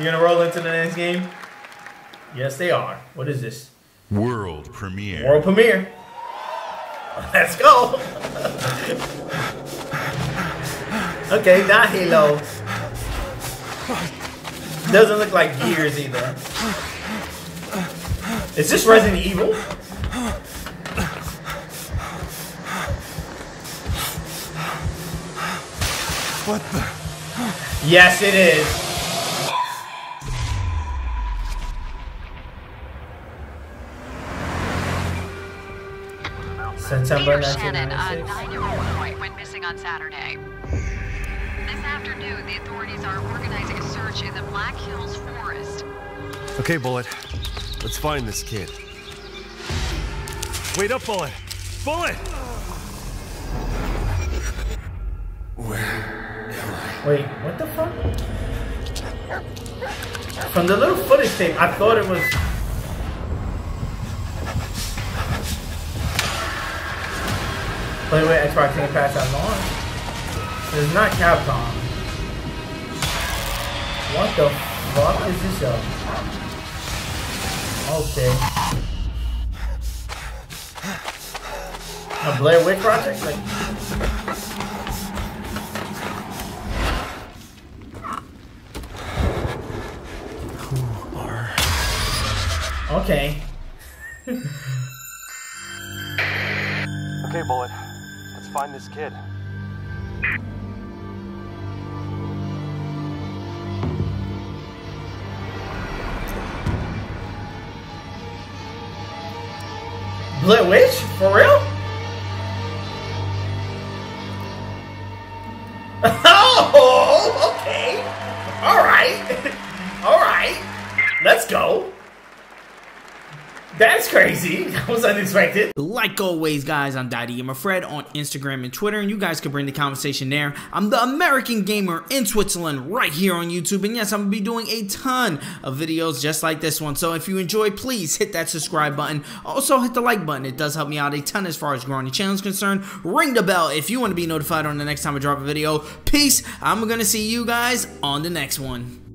You're gonna roll into the next game? Yes, they are. What is this? World premiere. World premiere. Let's go. Okay, not Halo. Doesn't look like Gears either. Is this Resident Evil? What the? Yes, it is. September 1996. Shannon, a 9-year-old boy went missing on Saturday. This afternoon, the authorities are organizing a search in the Black Hills Forest. Okay, Bullet. Let's find this kid. Wait up, Bullet! Bullet! Where am I? Wait, what the fuck? From the little footage tape, I thought it was... Play with Xbox in the past that long. It's not Capcom. What the fuck is this up? Okay. A Blair Witch project? Like... Who are... Okay. Okay, Bullet. Let's find this kid. Blair Witch? For real? Oh, okay. Alright. Alright. Let's go. That's crazy. That was unexpected. Like always, guys, I'm Daddy Gamer Fred on Instagram and Twitter, and you guys can bring the conversation there. I'm the American Gamer in Switzerland right here on YouTube, and yes, I'm going to be doing a ton of videos just like this one. So if you enjoy, please hit that subscribe button. Also, hit the like button. It does help me out a ton as far as growing the channel is concerned. Ring the bell if you want to be notified on the next time I drop a video. Peace. I'm going to see you guys on the next one.